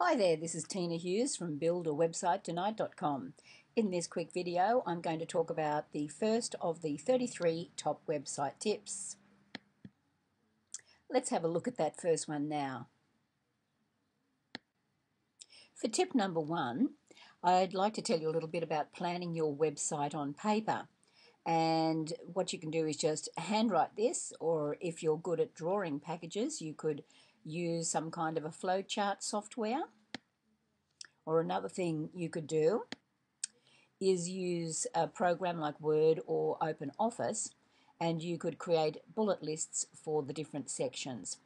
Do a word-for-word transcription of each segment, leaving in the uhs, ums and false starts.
Hi there, this is Teena Hughes from Build A Website Tonight dot com. In this quick video, I'm going to talk about the first of the thirty-three top website tips. Let's have a look at that first one now. For tip number one, I'd like to tell you a little bit about planning your website on paper. And what you can do is just handwrite this, or if you're good at drawing packages, you could use some kind of a flowchart software. Or another thing you could do is use a program like Word or OpenOffice, and you could create bullet lists for the different sections.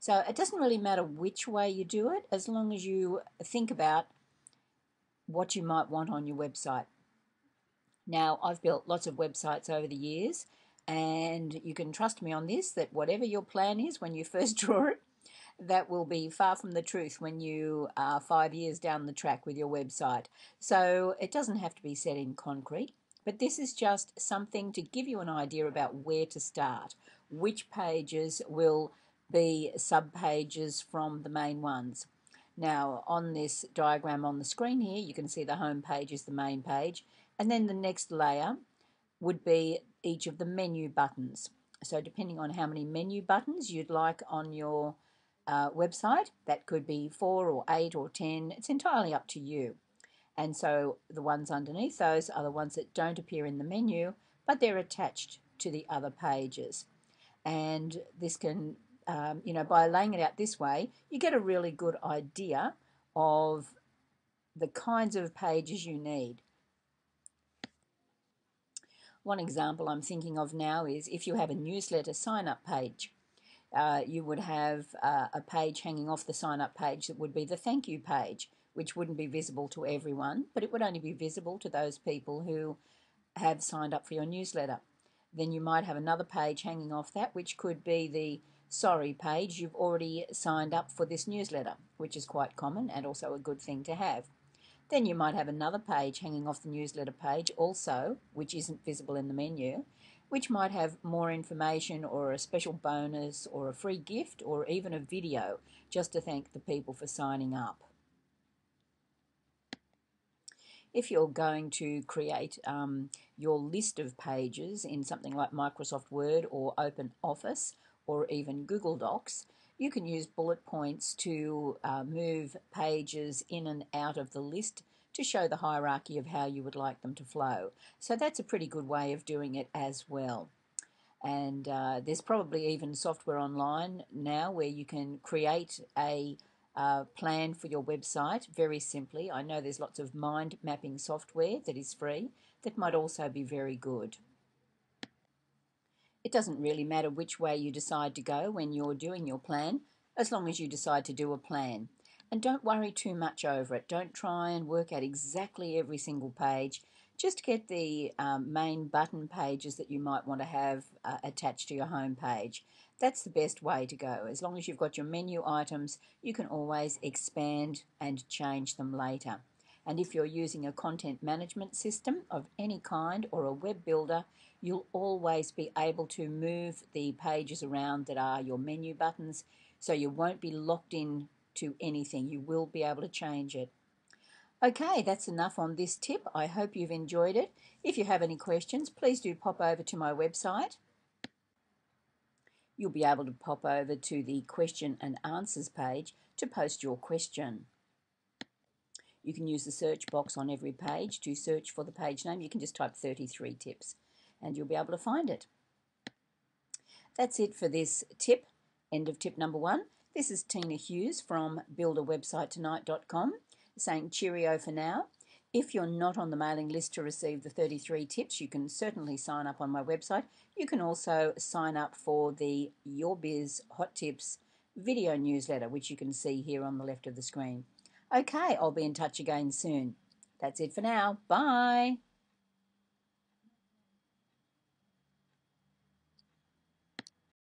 So it doesn't really matter which way you do it, as long as you think about what you might want on your website. Now, I've built lots of websites over the years, and you can trust me on this, that whatever your plan is when you first draw it, that will be far from the truth when you are five years down the track with your website. So it doesn't have to be set in concrete, but this is just something to give you an idea about where to start, which pages will be sub-pages from the main ones. Now, on this diagram on the screen here, you can see the home page is the main page, and then the next layer would be each of the menu buttons. So depending on how many menu buttons you'd like on your Uh, website, that could be four or eight or ten. It's entirely up to you. And so the ones underneath those are the ones that don't appear in the menu, but they're attached to the other pages. And this can, um, you know, by laying it out this way, you get a really good idea of the kinds of pages you need. One example I'm thinking of now is if you have a newsletter sign-up page. Uh, you would have uh, a page hanging off the sign-up page that would be the thank you page, which wouldn't be visible to everyone, but it would only be visible to those people who have signed up for your newsletter. Then you might have another page hanging off that, which could be the sorry page, you've already signed up for this newsletter, which is quite common and also a good thing to have. Then you might have another page hanging off the newsletter page also, which isn't visible in the menu, which might have more information or a special bonus or a free gift or even a video just to thank the people for signing up. If you're going to create um, your list of pages in something like Microsoft Word or OpenOffice or even Google Docs, you can use bullet points to uh, move pages in and out of the list to show the hierarchy of how you would like them to flow. So that's a pretty good way of doing it as well. And uh, there's probably even software online now where you can create a uh, plan for your website very simply. I know there's lots of mind mapping software that is free that might also be very good. It doesn't really matter which way you decide to go when you're doing your plan, as long as you decide to do a plan. And don't worry too much over it. Don't try and work out exactly every single page. Just get the um, main button pages that you might want to have uh, attached to your home page. That's the best way to go. As long as you've got your menu items, you can always expand and change them later. And if you're using a content management system of any kind or a web builder, you'll always be able to move the pages around that are your menu buttons, so you won't be locked in to anything. You will be able to change it. Okay, that's enough on this tip. I hope you've enjoyed it. If you have any questions, please do pop over to my website. You'll be able to pop over to the question and answers page to post your question. You can use the search box on every page to search for the page name. You can just type thirty-three tips and you'll be able to find it. That's it for this tip. End of tip number one. This is Teena Hughes from Build A Website Tonight dot com saying cheerio for now. If you're not on the mailing list to receive the thirty-three tips, you can certainly sign up on my website. You can also sign up for the Your Biz Hot Tips video newsletter, which you can see here on the left of the screen. Okay, I'll be in touch again soon. That's it for now. Bye.